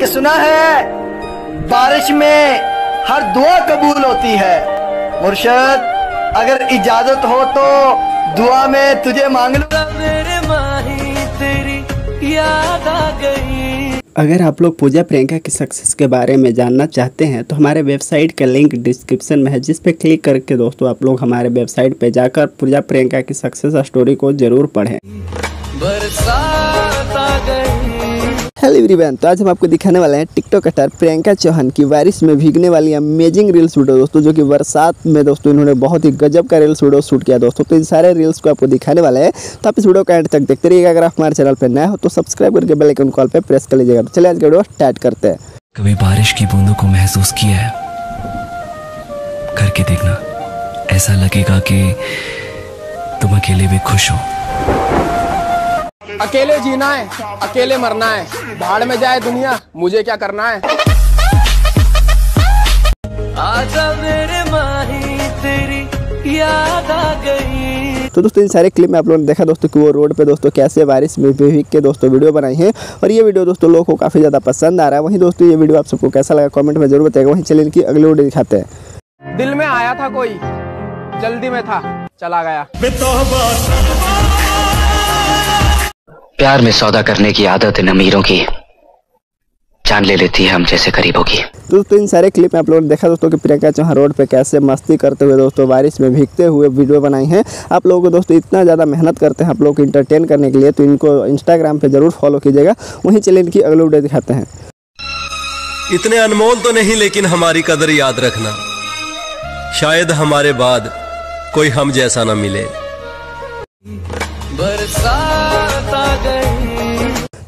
कि सुना है बारिश में हर दुआ कबूल होती है। मुर्शद अगर इजाजत हो तो दुआ में तुझे मांग लूंगा। मेरे माही तेरी याद आ गई। अगर आप लोग पूजा प्रियंका की सक्सेस के बारे में जानना चाहते हैं तो हमारे वेबसाइट का लिंक डिस्क्रिप्शन में है, जिस पे क्लिक करके दोस्तों आप लोग हमारे वेबसाइट पे जाकर पूजा प्रियंका की सक्सेस स्टोरी को जरूर पढ़ें। हेलो एवरीवन, तो आज हम आपको दिखाने वाले हैं टिकटॉक स्टार प्रियंका चौहान की बारिश में भीगने वाली अमेजिंग रील्स वीडियो दोस्तों, जो कि बरसात में दोस्तों इन्होंने बहुत ही गजब का रील्स वीडियो शूट किया दोस्तों। तो इन सारे रील्स को आपको दिखाने वाले हैं, तो आप इस वीडियो को एंड तक देखते रहिएगा। अगर आप हमारे चैनल पर नया हो तो सब्सक्राइब करके बेल आइकन कॉल पर प्रेस कर लीजिएगा। तो चलिए आज का वीडियो स्टार्ट करते हैं। कभी बारिश की बूंदों को महसूस किया है? करके देखना, ऐसा लगेगा कि तुम अकेले भी खुश हो। अकेले जीना है, अकेले मरना है, भाड़ में जाए दुनिया, मुझे क्या करना है। आजा मेरे माही तेरी याद आ गई। तो दोस्तों इन सारे क्लिप में आप लोगों ने देखा दोस्तों कि वो रोड पे दोस्तों कैसे बारिश में भीग के दोस्तों वीडियो बनाई है, और ये वीडियो दोस्तों लोगों को काफी ज्यादा पसंद आ रहा है। वहीं दोस्तों ये वीडियो आप सबको कैसा लगा कमेंट में जरूर बताएगा। वहीं चलिए इनकी अगली वीडियो दिखाते हैं। दिल में आया था कोई, जल्दी में था, चला गया। प्यार में सौदा करने की आदत इन अमीरों की जान ले लेती है, हम जैसे गरीबों की। दोस्तों इन सारे क्लिप में आप लोगों ने देखा दोस्तों कि प्रियंका चौहान रोड पे कैसे मस्ती करते हुए दोस्तों बारिश में भीगते हुए वीडियो बनाई हैं। आप लोगों को दोस्तों इतना ज़्यादा मेहनत करते हैं आप लोगों को इंटरटेन करने के लिए, तो इनको इंस्टाग्राम पे जरूर फॉलो कीजिएगा। वहीं चले इनकी अगले वीडियो दिखाते हैं। इतने अनमोल तो नहीं, लेकिन हमारी कदर याद रखना, शायद हमारे बाद कोई हम जैसा न मिले।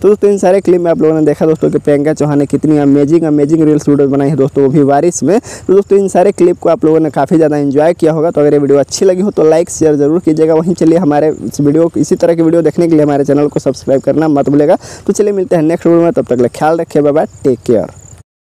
तो दोस्तों इन सारे क्लिप में आप लोगों ने देखा दोस्तों कि प्रियंका चौहान ने कितनी अमेजिंग रील्स वीडियो बनाई है दोस्तों, वो भी बारिश में। तो दोस्तों इन सारे क्लिप को आप लोगों ने काफ़ी ज़्यादा एंजॉय किया होगा। तो अगर ये वीडियो अच्छी लगी हो तो लाइक शेयर जरूर कीजिएगा। वहीं चलिए हमारे इस वीडियो इसी तरह की वीडियो देखने के लिए हमारे चैनल को सब्सक्राइब करना मत भूलिएगा। तो चलिए मिलते हैं नेक्स्ट वीडियो में, तब तक ख्याल रखिए, बाय बाय, टेक केयर।